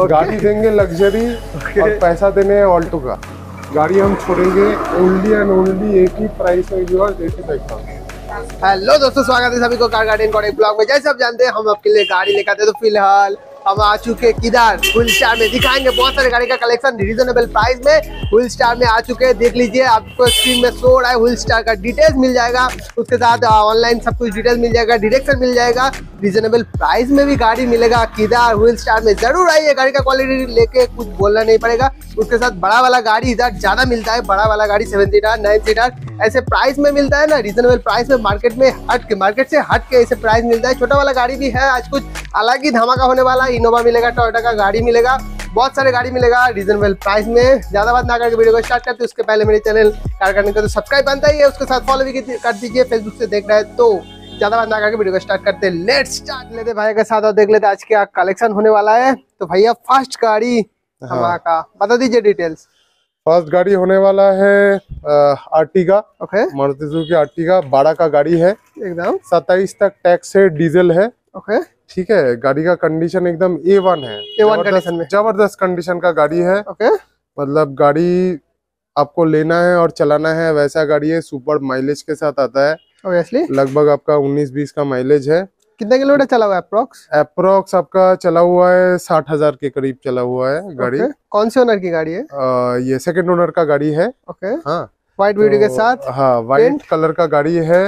गाड़ी देंगे लग्जरी और पैसा देने है ऑल्टो का। गाड़ी हम छोड़ेंगे ओनली एंड ओनली एक ही प्राइस में जो है 85,000। हेलो दोस्तों, स्वागत है सभी को कार गार्डन कॉर्नर ब्लॉग में। जैसे आप जानते हैं हम आपके लिए गाड़ी लेकर आते हैं, तो फिलहाल हम आ चुके किधर, व्हील स्टार में। दिखाएंगे बहुत सारे गाड़ी का कलेक्शन रीजनेबल प्राइस में। व्हील स्टार में आ चुके हैं, देख लीजिए। आपको स्क्रीन में शो रहा है, व्हील स्टार का डिटेल्स मिल जाएगा, उसके साथ ऑनलाइन सब कुछ डिटेल्स मिल जाएगा, डायरेक्शन मिल जाएगा, रीजनेबल प्राइस में भी गाड़ी मिलेगा। किधर व्हील स्टार में जरूर आइए, गाड़ी का क्वालिटी लेके कुछ बोलना नहीं पड़ेगा। उसके साथ बड़ा वाला गाड़ी इधर ज्यादा मिलता है, बड़ा वाला गाड़ी 7 सीटर 9 सीटर ऐसे प्राइस में मिलता है ना, रीजनेबल प्राइस में, मार्केट में हट के, मार्केट से हट के ऐसे प्राइस मिलता है। छोटा वाला गाड़ी भी है, आज कुछ अलग ही धमाका होने वाला है। इनोवा मिलेगा, टोयोटा का गाड़ी मिलेगा, बहुत सारे गाड़ी मिलेगा रीजनेबल प्राइस में। ज्यादा बात ना करके वीडियो को स्टार्ट करते हैं। उसके पहले मेरे चैनल कार गार्डन का तो सब्सक्राइब बनता ही है, उसके साथ फॉलो भी कर दीजिए फेसबुक से देख रहे हैं तो। ज्यादा बात ना करके वीडियो को स्टार्ट करते हैं, लेट्स स्टार्ट लेते भाई के साथ और देख लेते आज क्या कलेक्शन होने वाला है। तो भैया फर्स्ट गाड़ी धमाका बता दीजिए डिटेल्स। फर्स्ट गाड़ी होने वाला है आर्टिगा, मारुति सुजुकी आर्टिगा 12 का गाड़ी है, एकदम 27 तक टैक्स है, डीजल है। ठीक है, गाड़ी का कंडीशन एकदम A1 है, A1 कंडीशन में जबरदस्त कंडीशन का गाड़ी है। मतलब गाड़ी आपको लेना है और चलाना है वैसा गाड़ी है। सुपर माइलेज के साथ आता है, ऑब्वियसली लगभग आपका 19-20 का माइलेज है। कितने किलोमीटर चला हुआ है अप्रोक्स? अप्रोक्स आपका चला हुआ है 60,000 के करीब चला हुआ है गाड़ी। कौन से ओनर की गाड़ी है? ये सेकंड ओनर का गाड़ी है। हाँ, व्हाइट ब्यूटी के साथ, हाँ व्हाइट कलर का गाड़ी है।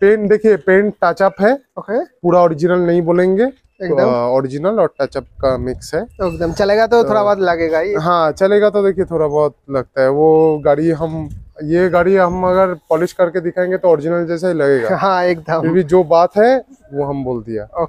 पेंट देखिए, पेंट टचअप है, पूरा ओरिजिनल नहीं बोलेंगे, ओरिजिनल और टचअप का मिक्स है एकदम। चलेगा तो थोड़ा बहुत लगेगा ही। हाँ चलेगा तो देखिए थोड़ा बहुत लगता है। वो गाड़ी हम, ये गाड़ी हम अगर पॉलिश करके दिखाएंगे तो ओरिजिनल जैसा ही लगेगा। हाँ एकदम, क्योंकि जो बात है वो हम बोल दिया।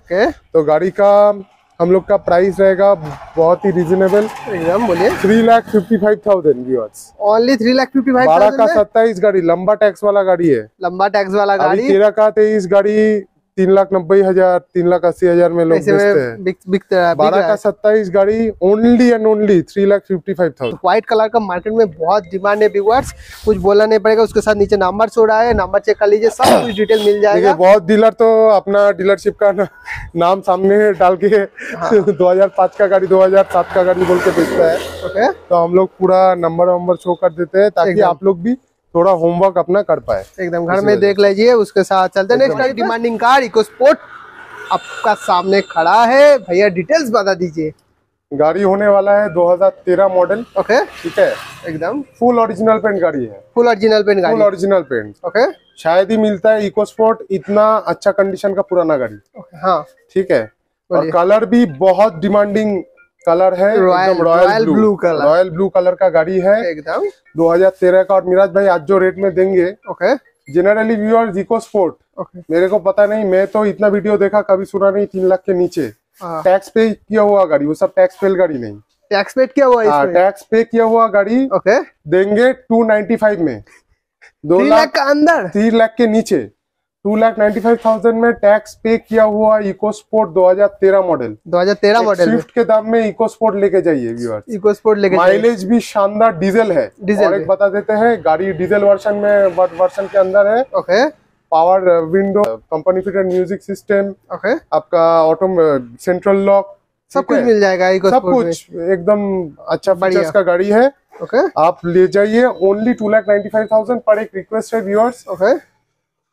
तो गाड़ी का हम लोग का प्राइस रहेगा बहुत ही रीजनेबल एकदम, बोलिए 3,55,000 व्यूअर्स, ओनली 3,55,000। 12 का 27 गाड़ी, लंबा टैक्स वाला गाड़ी है, लंबा टैक्स वाला गाड़ी। 13 का 23 गाड़ी 3,90,000 3,80,000 में लोग बेचते हैं। बिकता है 12 का 27 गाड़ी only and only 3,55,000। White colour का मार्केट में बहुत डिमांड है व्यूअर्स, कुछ बोला नहीं पड़ेगा। उसके साथ नीचे नंबर सो रहा है, नंबर चेक कर लीजिए, सब कुछ डिटेल मिल जाएगा। बहुत डीलर तो अपना डीलरशिप का नाम सामने डाल के 2005 का गाड़ी 2007 का गाड़ी बोल के बेचता है। तो हम लोग पूरा नंबर शो कर देते हैं ताकि आप लोग भी थोड़ा होमवर्क अपना कर पाए, एकदम घर में देख लीजिए। उसके साथ चलते नेक्स्ट गाड़ी, डिमांडिंग कार इको स्पोर्ट आपका सामने खड़ा है। भैया डिटेल्स बता दीजिए। गाड़ी होने वाला है 2013 मॉडल। ठीक है, एकदम फुल ओरिजिनल पेंट गाड़ी है, फुल ओरिजिनल पेंट गाड़ी, फुल ओरिजिनल पेंट। शायद ही मिलता है इको स्पोर्ट इतना अच्छा कंडीशन का पुराना गाड़ी। हाँ ठीक है, और कलर भी बहुत डिमांडिंग कलर है, royal blue colour, royal blue colour का गाड़ी है एकदम 2013 का। और मिराज भाई आज जो रेट में देंगे, जनरली व्यूअर्स इको स्पोर्ट, मेरे को पता नहीं, मैं तो इतना वीडियो देखा कभी सुना नहीं 3 लाख के नीचे। टैक्स पे किया हुआ गाड़ी, वो सब टैक्स फेल गाड़ी नहीं, टैक्स पेड किया हुआ, टैक्स पे किया हुआ गाड़ी देंगे 295 में, 2 लाख के अंदर, 3 लाख के नीचे, 2,95,000 में टैक्स पे किया हुआ EcoSport 2013 model. 2013 model Swift के दाम में इको स्पोर्ट लेके जाइए व्यूअर्स, इको स्पोर्ट लेके। माइलेज भी शानदार, डीजल है। डीजल एक बता देते हैं, गाड़ी डीजल वर्जन में, वर्जन के अंदर है। Power window, company fitted music system, आपका ऑटो सेंट्रल लॉक, सब कुछ मिल जाएगा इको स्पोर्ट, सब कुछ एकदम अच्छा फीचर्स का गाड़ी है। आप ले जाइए ओनली 2,95,000 पर। एक रिक्वेस्ट है व्यूअर्स,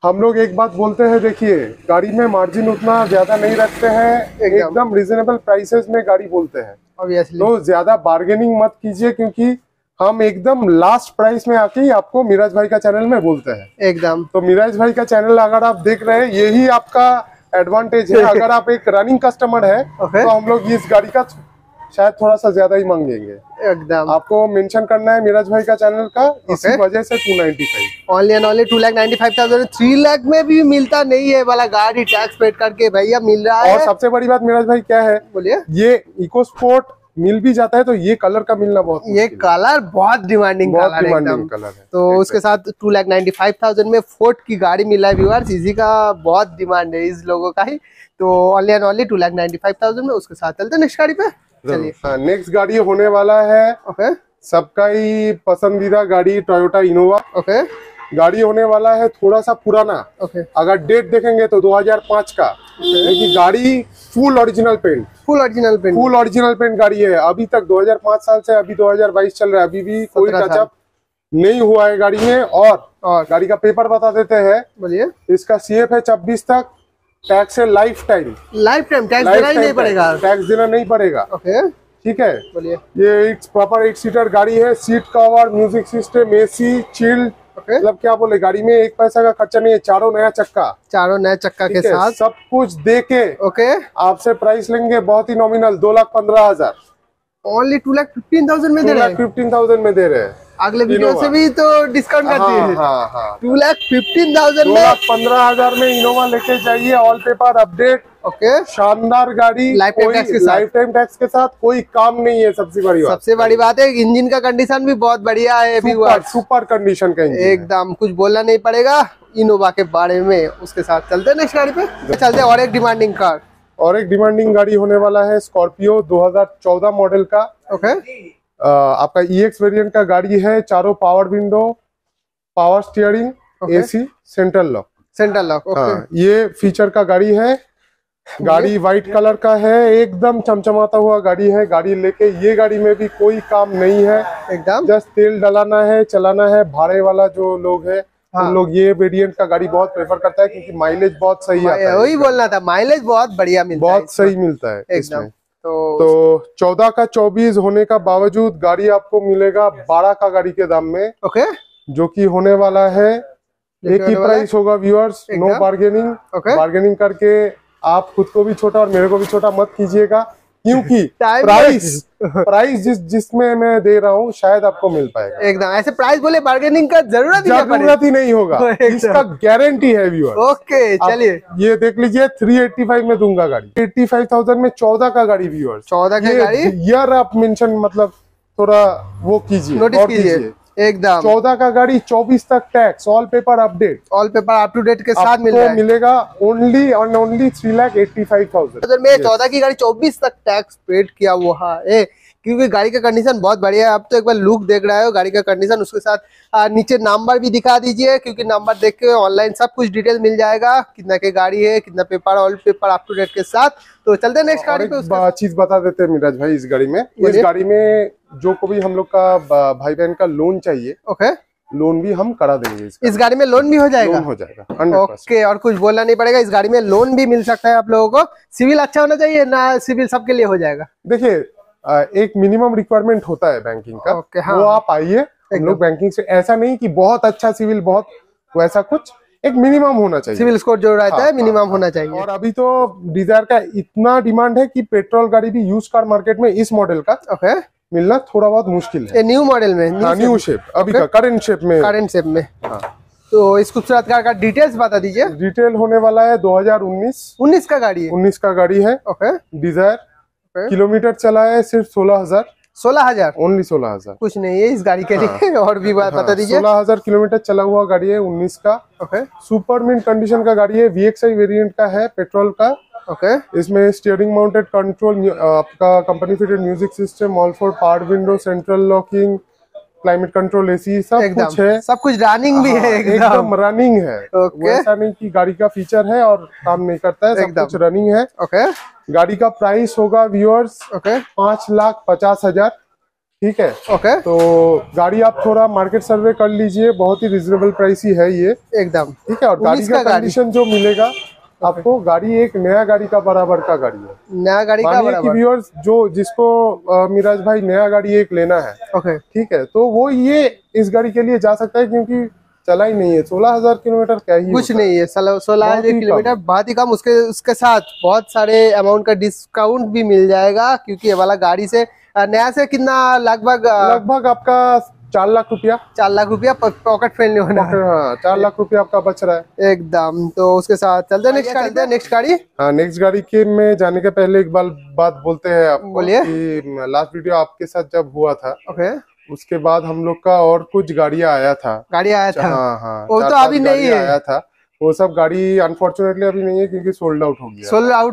हम लोग एक बात बोलते हैं, देखिए गाड़ी में मार्जिन उतना ज्यादा नहीं रखते हैं, एकदम रिजनेबल प्राइसेस में गाड़ी बोलते हैं। तो ज्यादा बार्गेनिंग मत कीजिए, क्योंकि हम एकदम लास्ट प्राइस में आके आपको मिराज भाई का चैनल में बोलते हैं एकदम। तो मिराज भाई का चैनल अगर आप देख रहे हैं, यही आपका एडवांटेज है। अगर आप एक रनिंग कस्टमर है तो हम लोग इस गाड़ी का शायद थोड़ा सा ज्यादा ही मांगेंगे एकदम। आपको मेंशन करना है मिराज भाई का चैनल का, इसी वजह से 295 ओनली एंड ओनली 2,95,000। 3 लाख में भी मिलता नहीं है वाला गाड़ी, टैक्स पेड करके भैया मिल रहा है। और सबसे बड़ी बात मिराज भाई क्या है, बोलिए, ये इको स्पोर्ट मिल भी जाता है तो ये कलर का मिलना बहुत, ये कलर बहुत डिमांडिंग कलर है। तो उसके साथ 2,95,000 में फोर्ड की गाड़ी मिला है व्यूअर्स, इसी का बहुत डिमांड है इस लोगों का ही। तो ओनली एंड ओनली 2,95,000 में। उसके साथ चलते नेक्स्ट गाड़ी पे। नेक्स्ट गाड़ी होने वाला है सबका ही पसंदीदा गाड़ी, टोयोटा इनोवा। गाड़ी होने वाला है थोड़ा सा पुराना। अगर डेट देखेंगे तो 2005 का। गाड़ी फुल ओरिजिनल पेंट गाड़ी है। अभी तक 2005 साल से अभी 2022 चल रहा है, अभी भी कोई टचअप नहीं हुआ है गाड़ी में। और गाड़ी का पेपर बता देते हैं, बोलिए। इसका CF है 26 तक, टैक्स है लाइफ टाइम, टैक्स देना नहीं पड़ेगा। ठीक है, बोलिए। ये प्रॉपर 8 सीटर गाड़ी है, seat cover, music system, AC, chilled, मतलब क्या बोले, गाड़ी में एक पैसा का खर्चा नहीं है। चारों नया चक्का के साथ सब कुछ देके आपसे प्राइस लेंगे बहुत ही नॉमिनल, 2,15,000 ओनली, 2,15,000 में दे रहे हैं। 2,15,000 में दे रहे हैं। अगले वीडियो से भी तो डिस्काउंट कर दिए। 2,15,000 में 15,000 में इनोवा लेके जाइए, ऑल पेपर अपडेट। शानदार गाड़ी, लाइफ टाइम टैक्स के साथ, कोई काम नहीं है। सबसे बड़ी बात है इंजन का कंडीशन भी बहुत बढ़िया है, सुपर कंडीशन का इंजन, एकदम कुछ बोलना नहीं पड़ेगा इनोवा के बारे में। उसके साथ चलते हैं नेक्स्ट गाड़ी पे, चलते हैं और एक डिमांडिंग गाड़ी होने वाला है स्कॉर्पियो 2014 मॉडल का। आपका EX वेरिएंट का गाड़ी है। चारों power window, power steering, AC, central lock. ये फीचर का गाड़ी है। गाड़ी व्हाइट कलर का है, एकदम चमचमाता हुआ गाड़ी है। गाड़ी लेके ये गाड़ी में भी कोई काम नहीं है, एकदम जस्ट तेल डलाना है, चलाना है। भाड़े वाला जो लोग है लोग ये वेरिएंट का गाड़ी बहुत प्रेफर करता है, क्योंकि माइलेज बहुत सही आता है। वही बोलना था, माइलेज बहुत बढ़िया मिलता है, बहुत सही मिलता है इसमें। तो 14 का 24 होने का बावजूद गाड़ी आपको मिलेगा 12 का गाड़ी के दाम में, जो कि होने वाला है एक ही प्राइस होगा व्यूअर्स, नो बार्गेनिंग। बार्गेनिंग करके आप खुद को भी छोटा और मेरे को भी छोटा मत कीजिएगा, क्योंकि प्राइस जिसमें मैं दे रहा हूँ शायद आपको मिल पाएगा। एकदम ऐसे प्राइस बोले बार्गेनिंग का जरूरत ही नहीं होगा, इसका गारंटी है व्यूअर। ओके चलिए, ये देख लीजिए 385 में दूंगा गाड़ी, 85,000 में 14 का गाड़ी व्यूअर। 14 की गाड़ी यार, आप मेंशन मतलब थोड़ा वो कीजिए, नोटिस कीजिए। एकदम 14 का गाड़ी, 24 तक tax, all paper up to date के साथ मिलेगा ओनली और ओनली 3,85,000 में। 14 की गाड़ी 24 तक टैक्स पेड किया हुआ है, क्योंकि गाड़ी का कंडीशन बहुत बढ़िया है। आप तो एक बार लुक देख रहे हो गाड़ी का कंडीशन, उसके साथ नीचे नंबर भी दिखा दीजिए, क्योंकि नंबर देख के ऑनलाइन सब कुछ डिटेल मिल जाएगा, कितना की गाड़ी है, कितना paper, all paper up to date के साथ। तो चलते हैं नेक्स्ट गाड़ी पे। चीज बता देते हैं मिराज भाई, इस गाड़ी में जो को भी हम लोग का भाई बहन का लोन चाहिए, लोन भी हम करा देंगे। इस गाड़ी में लोन भी हो जाएगा। ओके, और कुछ बोलना नहीं पड़ेगा, इस गाड़ी में लोन भी मिल सकता है आप लोगों को। सिविल अच्छा होना चाहिए ना, सिविल सबके लिए हो जाएगा। देखिए एक मिनिमम रिक्वायरमेंट होता है बैंकिंग का, वो आप आइए, हम लोग बैंकिंग से, ऐसा नहीं कि बहुत अच्छा सिविल, बहुत वैसा कुछ, एक मिनिमम होना चाहिए, सिविल स्कोर जो रहता है मिनिमम होना चाहिए। और अभी तो डिजायर का इतना डिमांड है कि पेट्रोल गाड़ी भी यूज कार मार्केट में इस मॉडल का मिलना थोड़ा बहुत मुश्किल है। न्यू मॉडल में न्यू शेप, अभी का करंट शेप में। तो इस खूबसूरत कार का डिटेल्स बता दीजिए। डिटेल होने वाला है 2019 का गाड़ी है, 19 का गाड़ी है डिजायर। किलोमीटर चला है सिर्फ 16,000 ओनली, 16,000 कुछ नहीं है इस गाड़ी के लिए। और भी बात बता दीजिए। 16,000 किलोमीटर चला हुआ गाड़ी है, 19 का। सुपर मिंट कंडीशन का गाड़ी है, VXI वेरिएंट का है, पेट्रोल का। इसमें स्टीयरिंग माउंटेड कंट्रोल, आपका company fitted music system, all four power window, central locking, climate control, AC, सब कुछ रनिंग भी है, एकदम रनिंग है। ऐसा नहीं कि गाड़ी का फीचर है और काम नहीं करता है, सब कुछ रनिंग है। गाड़ी का प्राइस होगा व्यूअर्स 5,50,000। ठीक है, तो गाड़ी आप थोड़ा मार्केट सर्वे कर लीजिए, बहुत ही रिजनेबल प्राइस ही है ये, एकदम ठीक है। और गाड़ी का कंडीशन जो मिलेगा आपको, गाड़ी एक नया गाड़ी का बराबर का गाड़ी है, नया गाड़ी का बराबर। व्यूअर्स जो जिसको मिराज भाई नया गाड़ी एक लेना है, ठीक है, तो वो ये इस गाड़ी के लिए जा सकता है, क्योंकि चला ही नहीं है। 16,000 किलोमीटर क्या ही कुछ नहीं है, 16,000 किलोमीटर बहुत ही कम। उसके साथ बहुत सारे अमाउंट का डिस्काउंट भी मिल जाएगा, क्योंकि ये वाला गाड़ी से नया से कितना लगभग आपका 4 लाख रुपया पॉकेट फ्रेंडली होना है। 4 लाख रुपया आपका बच रहा है, एकदम। तो उसके साथ चलते हैं नेक्स्ट गाड़ी। हाँ, नेक्स्ट गाड़ी के में जाने के पहले एक बात बोलते हैं आपको, बोलिए। लास्ट वीडियो आपके साथ जब हुआ था, उसके बाद हम लोग का और कुछ गाड़िया आया था। वो तो अभी नहीं है, आया था वो सब गाड़ी अनफॉर्चुनेटली अभी नहीं है क्योंकि सोल्ड आउट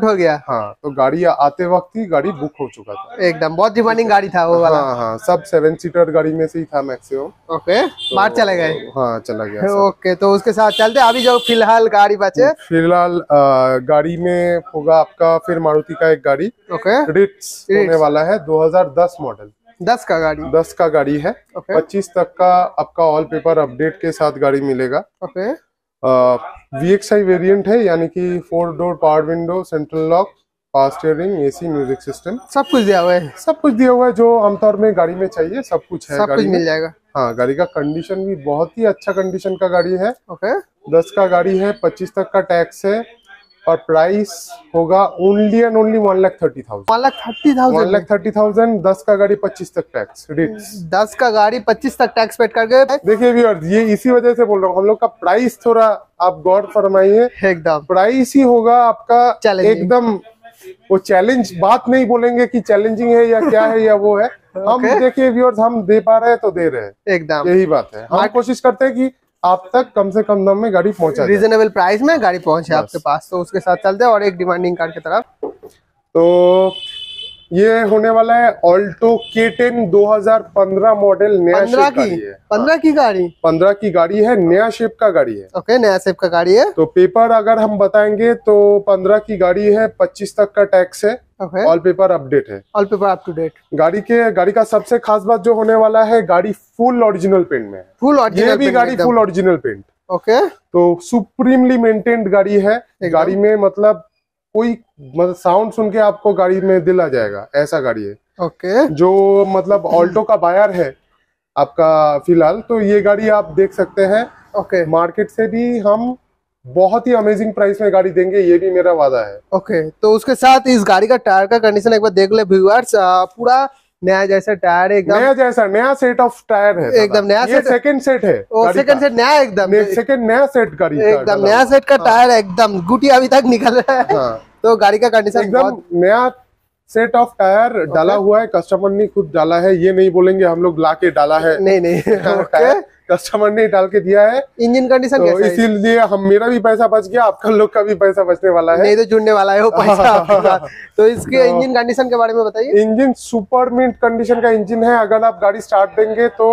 हो गया। हाँ, तो गाड़ी आते वक्त ही गाड़ी बुक हो चुका था, एकदम बहुत डिमांडिंग गाड़ी था वो वाला। हाँ हाँ, सब 7 सीटर गाड़ी में से ही था मैक्सिमम। ओके, बाहर चले गए। हाँ, चला गया। ओके, तो उसके साथ चलते अभी जो फिलहाल गाड़ी बचे। फिलहाल गाड़ी में होगा आपका फिर मारुति का एक गाड़ी रिट्स होने वाला है, 2010 मॉडल, 10 का गाड़ी है। 25 तक का आपका ऑल पेपर अपडेट के साथ गाड़ी मिलेगा। ओके, VXI वेरिएंट है, यानी कि 4 door, power window, central lock, power steering, AC, music system, सब कुछ दिया हुआ है। सब कुछ दिया हुआ है जो आमतौर में गाड़ी में चाहिए, सब कुछ है, सब कुछ मिल जाएगा। हाँ, गाड़ी का कंडीशन भी बहुत ही अच्छा कंडीशन का गाड़ी है। ओके, 10 का गाड़ी है, 25 तक का टैक्स है और प्राइस होगा ओनली एंड ओनली 1,30,000। 10 का गाड़ी 25 तक टैक्स, 10 का गाड़ी 25 तक टैक्स पेड करके। देखिए व्यूअर्स, ये इसी वजह से बोल रहा हूँ, हम लोग का प्राइस थोड़ा आप गौर फरमाइए, एकदम प्राइस ही होगा आपका एकदम वो चैलेंज। बात नहीं बोलेंगे कि चैलेंजिंग है या क्या है या वो है। हम देखिए व्यूअर्स, हम दे पा रहे हैं तो दे रहे हैं, एकदम यही बात है। हम कोशिश करते हैं कि आप तक कम से कम दाम में गाड़ी पहुंचा, रीजनेबल प्राइस में गाड़ी पहुंचे आपके पास। तो उसके साथ चलते हैं और एक डिमांडिंग कार की तरफ। तो ये होने वाला है ऑल्टो K10 2015 मॉडल, नया शेप की गाड़ी है। 15 की गाड़ी है, नया शेप का गाड़ी है। ओके, नया शेप का गाड़ी है। तो पेपर अगर हम बताएंगे तो 15 की गाड़ी है, 25 तक का टैक्स है, ऑल पेपर अपडेट है, all paper up to date. गाड़ी का सबसे खास बात जो होने वाला है, गाड़ी फुल ओरिजिनल पेंट में है। Full original paint. ओके, तो सुप्रीमली मेंटेन्ड गाड़ी है। गाड़ी में कोई साउंड सुन के आपको गाड़ी में दिल आ जाएगा, ऐसा गाड़ी है। ओके, जो ऑल्टो का बायर है आपका फिलहाल, तो ये गाड़ी आप देख सकते हैं। ओके, मार्केट से भी हम बहुत ही अमेजिंग प्राइस में गाड़ी देंगे, ये भी मेरा वादा है। ओके, तो उसके साथ इस गाड़ी का टायर का कंडीशन एक बार देख ले व्यूअर्स, पूरा नया जैसा टायर, एकदम नया जैसा, नया सेट ऑफ टायर है, एकदम नया सेट। सेकंड सेट है, सेकंड सेट नया, एकदम सेकंड नया सेट गाड़ी, एकदम नया सेट का टायर, एकदम गुटी अभी तक निकल रहा है। तो गाड़ी का कंडीशन एकदम नया सेट ऑफ टायर डाला हुआ है, कस्टमर ने खुद डाला है। ये नहीं बोलेंगे हम लोग ला के डाला है, नहीं, टायर कस्टमर ने डाल के दिया है। इंजन कंडीशन कैसा है? इसीलिए मेरा भी पैसा बच गया, आपका लोग का भी पैसा बचने वाला है, नहीं तो जुड़ने वाला है वो पैसा आपका। तो इसके इंजन कंडीशन के बारे में बताइए। इंजन सुपर मिंट कंडीशन का इंजन है। अगर आप गाड़ी स्टार्ट देंगे तो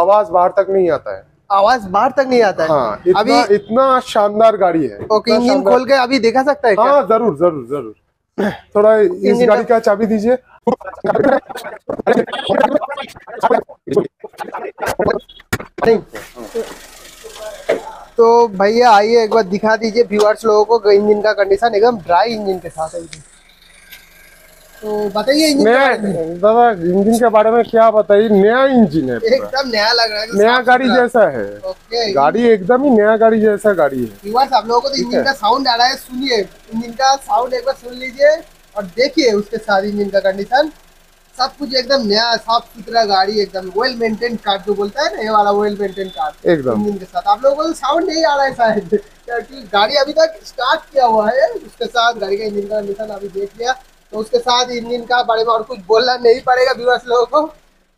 आवाज बाहर तक नहीं आता है, हाँ, इतना शानदार गाड़ी है। ओके, इंजन खोल के अभी देखा सकता है? हाँ, जरूर। थोड़ा इस गाड़ी का चाबी दीजिए। तो भैया आइए एक बार दिखा दीजिए व्यूअर्स लोगों को इंजन का कंडीशन, एकदम ड्राई इंजन के साथ। तो बताइए इंजन के बारे में क्या बताइए। नया इंजन है, एकदम नया लग रहा है, नया गाड़ी जैसा है। ओके, गाड़ी एकदम ही नया गाड़ी जैसा गाड़ी है। व्यूअर्स, आप लोगों को तो इंजन का साउंड आ रहा है, सुनिए इंजन का साउंड एक बार सुन लीजिए और देखिए उसके साथ इंजन का कंडीशन, सब कुछ एकदम नया साफ सुथरा गाड़ी, एकदम वेल मेंटेन कार जो बोलता है ना, ये वाला वेल मेंटेन कार एकदम इंजन के साथ। आप लोगों को साउंड नहीं आ रहा है शायद क्योंकि गाड़ी अभी तक स्टार्ट किया हुआ है। उसके साथ गाड़ी का इंजन का कंडीशन अभी देख लिया, तो उसके साथ इंजन का बारे में और कुछ बोलना नहीं पड़ेगा व्यूअर्स लोगों को,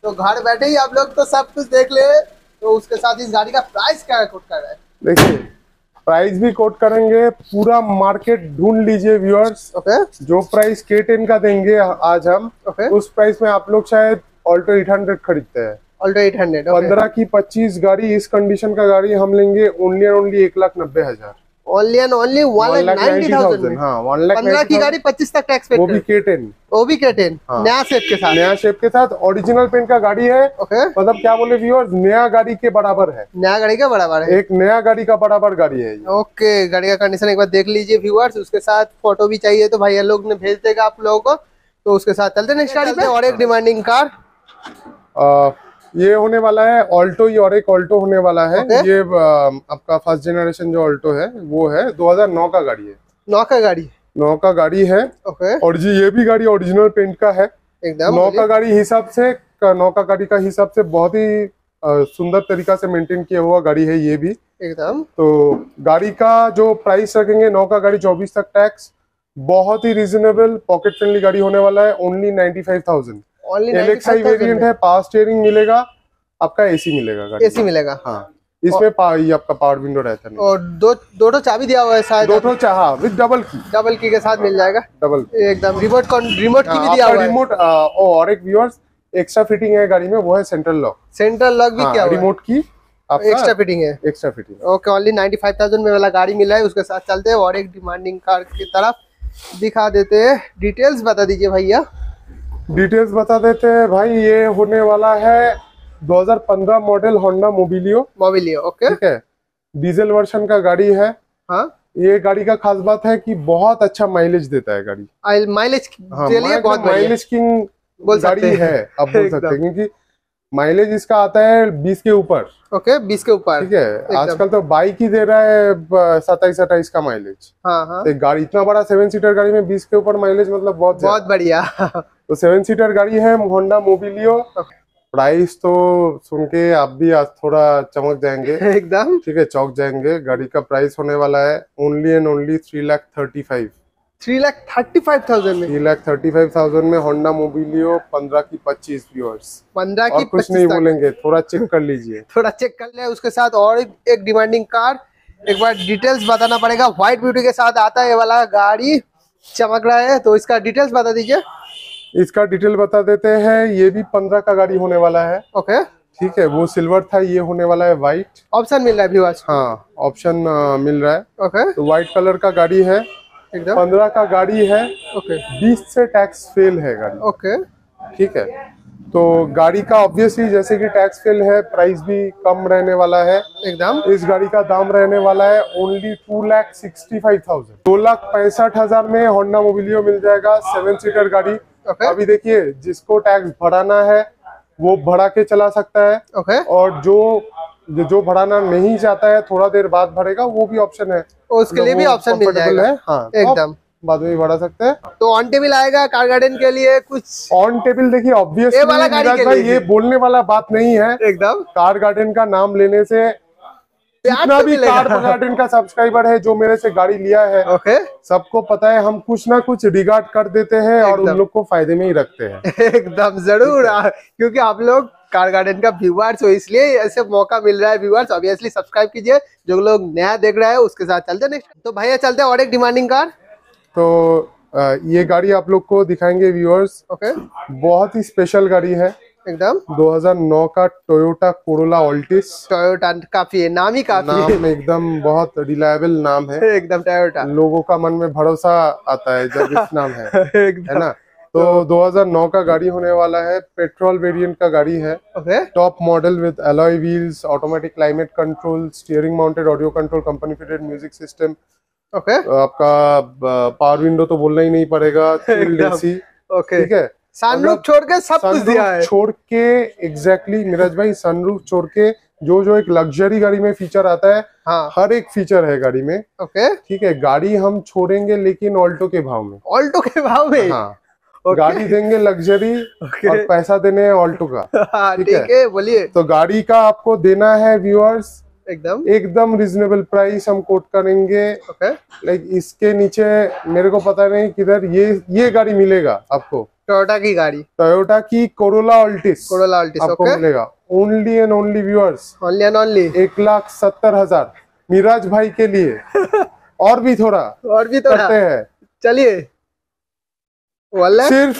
तो घर बैठे ही आप लोग तो सब कुछ देख ले। तो उसके साथ इस गाड़ी का प्राइस क्या कोट कर रहा है, देखिए प्राइस भी कोट करेंगे, पूरा मार्केट ढूंढ लीजिए व्यूअर्स। ओके, जो प्राइस K10 का देंगे आज हम, उस प्राइस में आप लोग शायद ऑल्टो 800 खरीदते हैं, ऑल्टो 800। 15 की 25 गाड़ी, इस कंडीशन का गाड़ी हम लेंगे only and only 1,90,000, only and only 1,90,000। हाँ, 15 की गाड़ी 25 तक टैक्स पेड, वो भी K10 नया शेप के साथ, ओरिजिनल पेंट का गाड़ी है। मतलब क्या बोले व्यूअर्स, नया गाड़ी के बराबर है, एक नया गाड़ी का बराबर गाड़ी है। ओके, गाड़ी का कंडीशन एक बार देख लीजिए व्यूअर्स, उसके साथ फोटो भी चाहिए तो भैया लोग ने भेज देगा आप लोगों को। तो उसके साथ चलते नेक्स्ट गाड़ी पे, और एक डिमांडिंग कार ये होने वाला है ऑल्टो, ये और एक ऑल्टो होने वाला है। ये आपका फर्स्ट जेनरेशन जो ऑल्टो है वो है, 2009 का गाड़ी है, 9 का गाड़ी है। ओके, और जी ये भी गाड़ी ओरिजिनल पेंट का है एकदम। 9 का गाड़ी हिसाब से बहुत ही सुंदर तरीका से मेंटेन किया हुआ गाड़ी है ये भी एकदम। तो गाड़ी का जो प्राइस रखेंगे, 9 का गाड़ी 24 तक टैक्स, बहुत ही रीजनेबल पॉकेट फ्रेंडली गाड़ी होने वाला है, ओनली 95,000। एलेक्सा वेरिएंट है, पावर स्टीयरिंग मिलेगा आपका, एसी मिलेगा। हाँ, इसमें ये आपका पावर विंडो रहता है और दो चाबी दिया हुआ है शायद, दो चाबी विद डबल की के साथ मिल जाएगा। डबल एकदम रिमोट की भी दिया हुआ है, रिमोट। और एक व्यूअर्स एक्स्ट्रा फिटिंग है गाड़ी में, वो है सेंट्रल लॉक भी क्या रिमोट की एक्स्ट्रा फिटिंग है। एक्स्ट्रा फिटिंग ओके, ओनली 95,000 में वाला गाड़ी मिला है। उसके साथ चलते हैं और एक डिमांडिंग कार की तरफ दिखा देते हैं। डिटेल्स बता दीजिए भैया। डिटेल्स बता देते हैं भाई, ये होने वाला है 2015 मॉडल होंडा मोबिलियो। ओके ठीक है, डीजल वर्जन का गाड़ी है। हाँ, ये गाड़ी का खास बात है कि बहुत अच्छा माइलेज देता है गाड़ी। माइलेज माइलेज किंग गाड़ी है आप बोल सकते हैं, क्योंकि माइलेज इसका आता है 20 के ऊपर। ओके, 20 के ऊपर ठीक है। आजकल तो बाइक ही दे रहा है 27-28 का माइलेज। हाँ, एक गाड़ी इतना बड़ा 7 सीटर गाड़ी में 20 के ऊपर माइलेज मतलब बहुत बढ़िया। तो 7 सीटर गाड़ी है होंडा मोबिलियो। प्राइस तो सुन के आप भी आज थोड़ा चमक जाएंगे एकदम, ठीक है, चौंक जाएंगे। गाड़ी का प्राइस होने वाला है ओनली एंड ओनली 3,35,000 में होंडा मोबिलियो 15 की 25 व्यूअर्स। 15 की 25 कुछ नहीं बोलेंगे, थोड़ा चेक कर लीजिए, थोड़ा चेक कर ले। उसके साथ और एक डिमांडिंग कार, एक बार डिटेल्स बताना पड़ेगा। व्हाइट ब्यूटी के साथ आता है ये वाला गाड़ी, चमक रहा है, तो इसका डिटेल्स बता दीजिए। इसका डिटेल बता देते हैं। ये भी 15 का गाड़ी होने वाला है। ओके ठीक है, वो सिल्वर था, ये होने वाला है व्हाइट। ऑप्शन मिल रहा है व्यूअर्स। हाँ, ऑप्शन मिल रहा है। ओके, तो व्हाइट कलर का गाड़ी है, 15 का गाड़ी है। ओके, 20 से टैक्स फेल है गाड़ी। ओके ठीक है, तो गाड़ी का ऑब्वियसली जैसे कि टैक्स फेल है, प्राइस भी कम रहने वाला है एकदम। इस गाड़ी का दाम रहने वाला है ओनली 2,65,000, 2,65,000 में होंडा मोबिलियो मिल जाएगा, 7 सीटर गाड़ी। Okay. अभी देखिए, जिसको टैक्स भराना है वो भरा के चला सकता है। Okay. और जो भराना नहीं चाहता है थोड़ा देर बाद भरेगा, वो भी ऑप्शन है, उसके लिए भी ऑप्शन मिल जाएगा। हाँ, एकदम बाद में भरा सकते हैं। तो ऑन टेबल आएगा कार गार्डन के लिए कुछ ऑन टेबल। देखिए ऑब्वियसली ये बोलने वाला बात नहीं है एकदम, कार गार्डन का नाम लेने से जितना भी कार गार्डन का सब्सक्राइबर है, जो मेरे से गाड़ी लिया है, सबको पता है हम कुछ ना कुछ रिगार्ड कर देते हैं और उन लोग को फायदे में ही रखते हैं एकदम। जरूर, क्योंकि आप लोग कार गार्डन का व्यूअर्स हो, इसलिए ऐसे मौका मिल रहा है व्यूअर्स। ऑब्वियसली सब्सक्राइब कीजिए जो लोग नया देख रहे हैं। उसके साथ चलते नेक्स्ट। तो भैया चलते और एक डिमांडिंग कार। तो ये गाड़ी आप लोग को दिखाएंगे व्यूअर्स। ओके, बहुत ही स्पेशल गाड़ी है एकदम। 2009 का टोयोटा कोरोला ऑल्टिस। टोयोटा काफी है, नाम ही काफी नाम एकदम, बहुत रिलायबल नाम है एकदम टोयोटा। लोगों का मन में भरोसा आता है जब इस नाम है ना। तो 2009 का गाड़ी होने वाला है, पेट्रोल वेरिएंट का गाड़ी है। Okay, top model with alloy wheels, automatic climate control, steering mounted audio control, company fitted music system. Okay, आपका पावर विंडो तो बोलना ही नहीं पड़ेगा, ठीक है। सनरूफ छोड़ के सब कुछ दिया है, छोड़ के एग्जैक्टली मिराज भाई, सनरूफ छोड़ के जो एक लग्जरी गाड़ी में फीचर आता है। हाँ, हर एक फीचर है गाड़ी में। ओके ठीक है, गाड़ी हम छोड़ेंगे लेकिन ऑल्टो के भाव में। हाँ, गाड़ी देंगे लग्जरी और पैसा देने है ऑल्टो का, ठीक है बोलिए। तो गाड़ी का आपको देना है व्यूअर्स एकदम रिजनेबल प्राइस हम कोट करेंगे। लाइक इसके नीचे मेरे को पता नहीं किधर ये गाड़ी मिलेगा आपको। टोयोटा की गाड़ी, टोयोटा की कोरोला ऑल्टिस आपको मिलेगा only and only viewers, only and only 1,70,000 Miraj भाई के लिए। और भी थोड़ा करते हैं, चलिए सिर्फ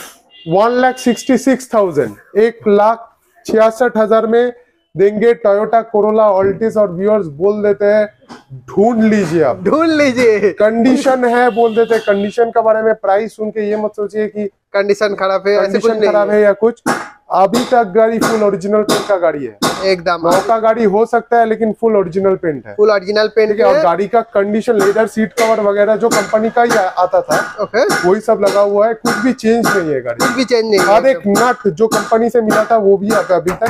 1,66,000, 1,66,000 में देंगे टोयोटा कोरोला ऑल्टिस। और व्यूअर्स बोल देते हैं ढूंढ लीजिए। कंडीशन है, बोल देते हैं कंडीशन के बारे में। प्राइस सुन के ये मत सोचिए कि कंडीशन खराब है या कुछ। अभी तक गाड़ी फुल ओरिजिनल पेंट का गाड़ी है एकदम। मौका गाड़ी हो सकता है लेकिन फुल ओरिजिनल पेंट है। और गाड़ी का कंडीशन, लेदर सीट कवर वगैरह जो कंपनी का ही आता था वही सब लगा हुआ है, कुछ भी चेंज नहीं है गाड़ी। हर एक नट जो कंपनी से मिला था वो भी अभी तक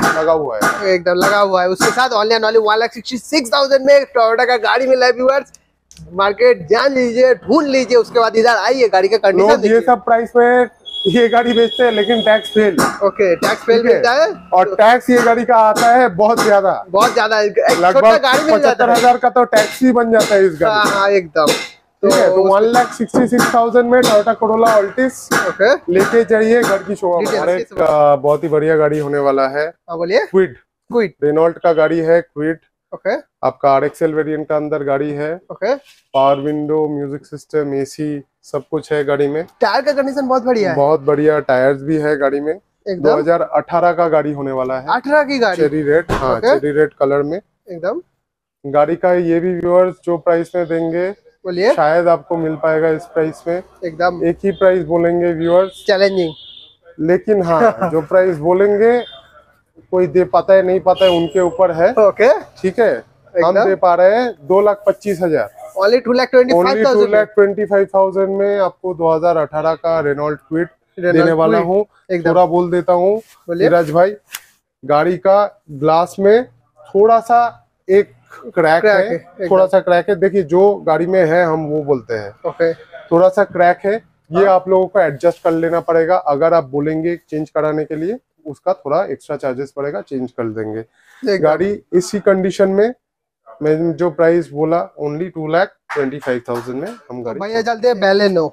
लगा हुआ है। उसके साथ ऑनलाइन 1,66,000 में टोयोटा का गाड़ी मिला है। मार्केट जान लीजिए, ढूंढ लीजिए, उसके बाद इधर आइए गाड़ी का कंडीशन। ये सब प्राइस में ये गाड़ी बेचते हैं लेकिन tax fail. Okay, tax fail मिलता है और टैक्स ये गाड़ी का आता है बहुत ज्यादा, लगभग 75,000 का तो टैक्स ही बन जाता है इस गाड़ी। हाँ एकदम, ठीक है। तो 1,66,000 में टोयोटा कोरोला ऑल्टिस लेके जाइए घर की शोभा। बहुत ही बढ़िया गाड़ी होने वाला है, बोलिए। क्विड, रेनॉल्ट का गाड़ी है क्विड। ओके। आपका आरएक्सएल वेरिएंट का अंदर गाड़ी है, okay. Power window, music system, AC सब कुछ है गाड़ी में। टायर का कंडीशन बहुत बढ़िया है, बहुत बढ़िया टायर्स भी है गाड़ी में। 2018 का गाड़ी होने वाला है, 18 की गाड़ी, चेरी रेड, हाँ चेरी रेड कलर में एकदम। गाड़ी का ये भी व्यूअर्स जो प्राइस में देंगे बोलिए शायद आपको मिल पाएगा इस प्राइस में, एकदम एक ही प्राइस बोलेंगे व्यूअर्स, चैलेंजिंग लेकिन हाँ जो प्राइस बोलेंगे कोई दे पाता है नहीं पाता है उनके ऊपर है, ओके ठीक है। हम दे पा रहे हैं 2,25,000 ओनली, 2,25,000 में आपको 2018 का रेनॉल्ट क्विड देने वाला हूँ। थोड़ा बोल देता हूँ नीरज भाई, गाड़ी का ग्लास में थोड़ा सा एक क्रैक है, थोड़ा सा क्रैक है, देखिए जो गाड़ी में है हम वो बोलते हैं, ओके थोड़ा सा क्रैक है, ये आप लोगों को एडजस्ट कर लेना पड़ेगा। अगर आप बोलेंगे चेंज कराने के लिए उसका थोड़ा एक्स्ट्रा चार्जेस पड़ेगा, चेंज कर देंगे। गाड़ी इसी कंडीशन में मैं जो प्राइस बोला ओनली 2,25,000 में हम गाड़ी। भैया चलते हैं बैलेनो,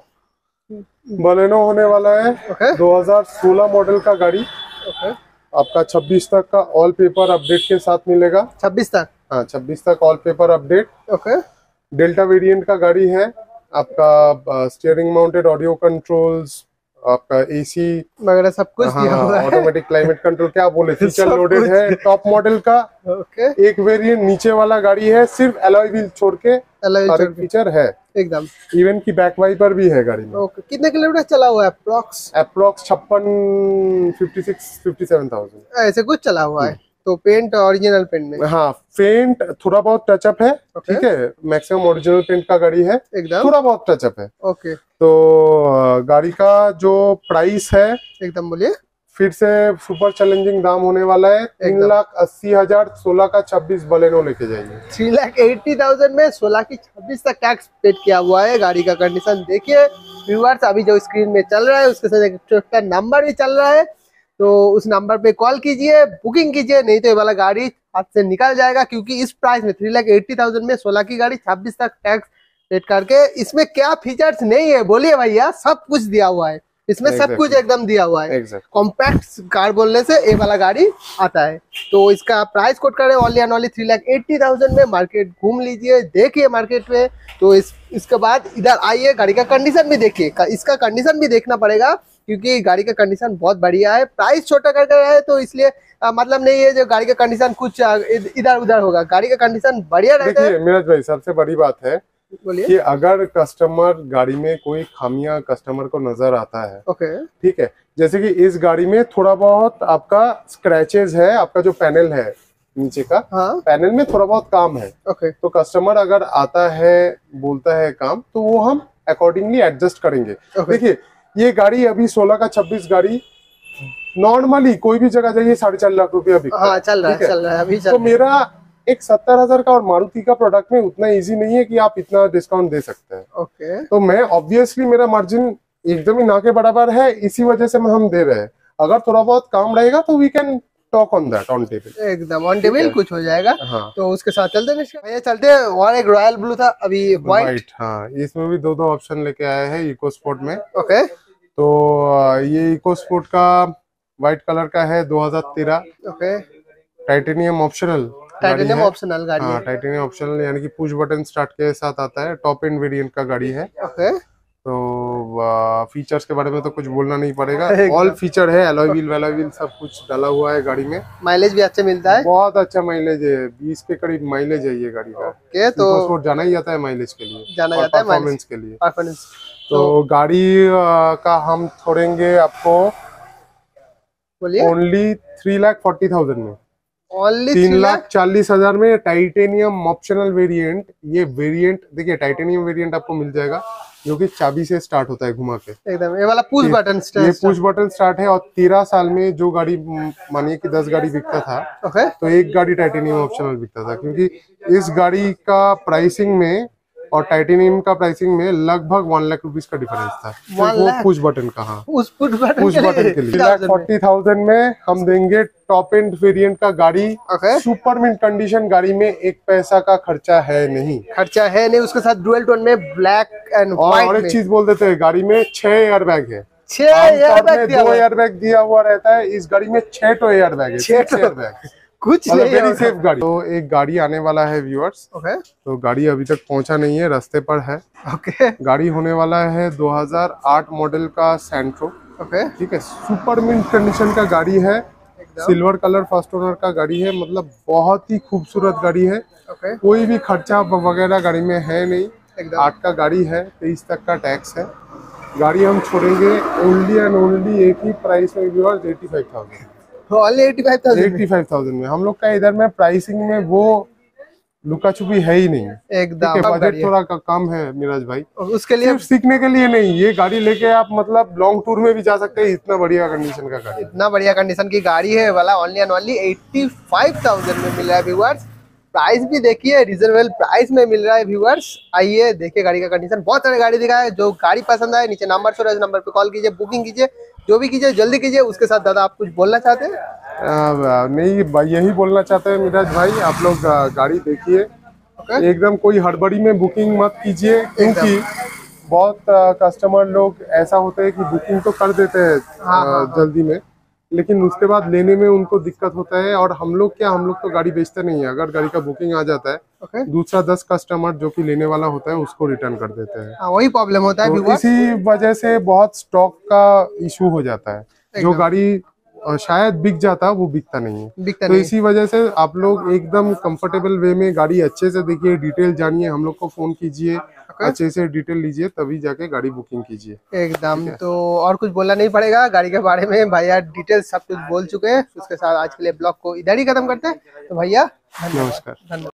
बलेनो होने वाला है 2016 मॉडल का गाड़ी, आपका 26 तक का ऑल पेपर अपडेट के साथ मिलेगा, 26 तक, हाँ 26 तक all paper update, okay. Delta variant का गाड़ी है, आपका स्टीयरिंग माउंटेड ऑडियो कंट्रोल्स, आपका एसी वगैरह सब कुछ दिया हुआ है, ऑटोमेटिक क्लाइमेट कंट्रोल, क्या बोले फीचर लोडेड है, टॉप मॉडल का ओके। एक वेरिएंट नीचे वाला गाड़ी है, सिर्फ अलॉय व्हील छोड़ के सारे फीचर है एकदम, इवन की बैक वाइपर भी है गाड़ी में ओके। कितने किलोमीटर चला हुआ है अप्रॉक्स? अप्रॉक्स 56,000-57,000 ऐसे कुछ चला हुआ है। तो पेंट ओरिजिनल पेंट में, हाँ पेंट थोड़ा बहुत टचअप है ठीक है, मैक्सिमम ओरिजिनल पेंट का गाड़ी है एकदम, थोड़ा बहुत टचअप है ओके। तो गाड़ी का जो प्राइस है एकदम बोलिए फिर से सुपर चैलेंजिंग दाम होने वाला है 3,80,000, 16 का 26 बलेनो लेके जाइए। 3,80,000 में 16 की 26 तक टैक्स पेड किया हुआ है। गाड़ी का कंडीशन देखिए व्यूअर्स, अभी जो स्क्रीन में चल रहा है उसके साथ एक नंबर भी चल रहा है, तो उस नंबर पे कॉल कीजिए, बुकिंग कीजिए, नहीं तो ये वाला गाड़ी हाथ से निकल जाएगा। क्योंकि इस प्राइस में 3,80,000 में 16 की गाड़ी 26 तक टैक्स पेड करके, इसमें क्या फीचर्स नहीं है बोलिए भैया? सब कुछ दिया हुआ है इसमें, सब कुछ एकदम दिया हुआ है। कॉम्पैक्ट कार बोलने से ये वाला गाड़ी आता है। तो इसका प्राइस कोट करें ओनली एंड ओनली 3,80,000 में। मार्केट घूम लीजिए, देखिए मार्केट में, तो इसके बाद इधर आइए, गाड़ी का कंडीशन भी देखिए, इसका कंडीशन भी देखना पड़ेगा क्योंकि गाड़ी का कंडीशन बहुत बढ़िया है। प्राइस छोटा करके है तो इसलिए मतलब नहीं है जो गाड़ी का कंडीशन कुछ इधर उधर होगा, गाड़ी का कंडीशन बढ़िया रहता है। मिराज भाई सबसे बड़ी बात है कि अगर कस्टमर गाड़ी में कोई खामियां कस्टमर को नजर आता है ओके ठीक है, जैसे कि इस गाड़ी में थोड़ा बहुत आपका स्क्रैचेस है, आपका जो पैनल है नीचे का, हाँ? पैनल में थोड़ा बहुत काम है ओके। तो कस्टमर अगर आता है बोलता है काम, तो वो हम अकॉर्डिंगली एडजस्ट करेंगे। देखिए ये गाड़ी अभी 16 का 26 गाड़ी नॉर्मली कोई भी जगह जाइए 4.5 लाख रुपया बिकता है। तो मेरा एक 70,000 का और मारुति का प्रोडक्ट में उतना इजी नहीं है कि आप इतना डिस्काउंट दे सकते हैं ओके। तो मैं ऑब्वियसली मेरा मार्जिन एकदम ही ना के बराबर है, इसी वजह से हम दे रहे हैं। अगर थोड़ा बहुत काम रहेगा तो we can talk on that on table, एकदम ऑन टेबल कुछ हो जाएगा हाँ। तो उसके साथ चलते हैं। और एक रॉयल ब्लू था अभी व्हाइट, हाँ इसमें भी दो ऑप्शन लेके आया है इको स्पोर्ट में ओके। तो ये इको स्पोर्ट का व्हाइट कलर का है 2013 okay, titanium optional, titanium optional गाड़ी है, टाइटेनियम ऑप्शनल यानी कि पुश बटन स्टार्ट के साथ आता है, टॉप एंड वेरिएंट का गाड़ी है ओके। तो फीचर्स के बारे में तो कुछ बोलना नहीं पड़ेगा, ऑल फीचर है, अलॉय व्हील वेलॉय व्हील सब कुछ डाला हुआ है गाड़ी में। माइलेज भी अच्छा मिलता है, बहुत अच्छा माइलेज है, 20 के करीब माइलेज है ये गाड़ी का ओके। तो जाना ही जाता है माइलेज के लिए, जाना जाता है परफॉर्मेंस के लिए, परफॉर्मेंस। तो गाड़ी का हम छोड़ेंगे आपको ओनली 3,40,000 में, 3,40,000 में टाइटेनियम ऑप्शनल वेरिएंट। ये वेरिएंट देखिए टाइटेनियम वेरिएंट आपको मिल जाएगा जो कि चाबी से स्टार्ट होता है घुमा के एकदम, ये वाला पुश बटन स्टार्ट, ये पुश बटन स्टार्ट है। और 13 साल में जो गाड़ी मानिए कि 10 गाड़ी बिकता था ओके, तो एक गाड़ी टाइटेनियम ऑप्शनल बिकता था। क्योंकि इस गाड़ी का प्राइसिंग में और टाइटेनियम का प्राइसिंग में लगभग 1 लाख रुपीज का डिफरेंस था, वो पुश बटन का, हाँ उस पुश बटन के लिए 3,40,000 में हम देंगे टॉप एंड वेरिएंट का गाड़ी okay। सुपर मिंट कंडीशन गाड़ी में, एक पैसा का खर्चा है नहीं, खर्चा है नहीं। उसके साथ डुअल टोन में ब्लैक एंड व्हाइट। और एक चीज बोल देते हैं, गाड़ी में 6 एयरबैग है, 6 एयरबैग, 2 एयरबैग दिया हुआ रहता है, इस गाड़ी में 6 एयरबैग है। कुछ नहीं, वेरी सेफ गाड़ी। तो एक गाड़ी आने वाला है व्यूअर्स, तो गाड़ी अभी तक पहुंचा नहीं है, रास्ते पर है। गाड़ी होने वाला है 2008 मॉडल का सेंट्रो। ठीक है, सुपर मिंट कंडीशन का गाड़ी है, सिल्वर कलर फर्स्ट ओनर का गाड़ी है, मतलब बहुत ही खूबसूरत गाड़ी है। कोई भी खर्चा वगैरह गाड़ी में है नहीं। 8 का गाड़ी है, 23 तक का टैक्स है। गाड़ी हम छोड़ेंगे ओनली एंड ओनली एक ही प्राइस में व्यूअर्स, 85,000 85,000 में। हम लोग का इधर में प्राइसिंग में वो लुकाछुपी है ही नहीं, एकदम। बजट थोड़ा कम है मिराज भाई, उसके लिए सीखने के लिए नहीं। ये गाड़ी लेके आप मतलब लॉन्ग टूर में भी जा सकते हैं, इतना बढ़िया कंडीशन का गाड़ी, इतना बढ़िया कंडीशन की गाड़ी है वाला। ओनली एंड ओनली 85,000 में मिल रहा है व्यूअर्स। प्राइस भी देखिए, रिजनेबल प्राइस में मिल रहा है व्यूअर्स। आइए देखिए गाड़ी का कंडीशन, बहुत सारे गाड़ी दिखाए। जो गाड़ी पसंद आए नीचे नंबर छोड़ा है, नंबर पे कॉल कीजिए, बुकिंग कीजिए, जो भी कीजिए जल्दी कीजिए। उसके साथ दादा आप कुछ बोलना चाहते हैं? नहीं, यही बोलना चाहते हैं मिराज भाई, आप लोग गाड़ी देखिए, एकदम कोई हड़बड़ी में बुकिंग मत कीजिए, क्योंकि बहुत कस्टमर लोग ऐसा होते हैं कि बुकिंग तो कर देते हैं जल्दी में, लेकिन उसके बाद लेने में उनको दिक्कत होता है। और हम लोग तो गाड़ी बेचते नहीं है। अगर गाड़ी का बुकिंग आ जाता है, दूसरा 10 कस्टमर जो कि लेने वाला होता है उसको रिटर्न कर देते हैं। वही प्रॉब्लम होता है, तो इसी वजह से बहुत स्टॉक का इशू हो जाता है। जो गाड़ी शायद बिक जाता वो बिकता नहीं है, तो इसी वजह से आप लोग एकदम कंफर्टेबल वे में गाड़ी अच्छे से देखिए, डिटेल जानिए, हम लोग को फोन कीजिए, अच्छे से डिटेल लीजिए, तभी जाके गाड़ी बुकिंग कीजिए एकदम। तो और कुछ बोलना नहीं पड़ेगा गाड़ी के बारे में, भैया डिटेल सब कुछ बोल चुके हैं। उसके साथ आज के लिए ब्लॉग को इधर ही खत्म करते हैं। तो भैया नमस्कार, धन्यवाद।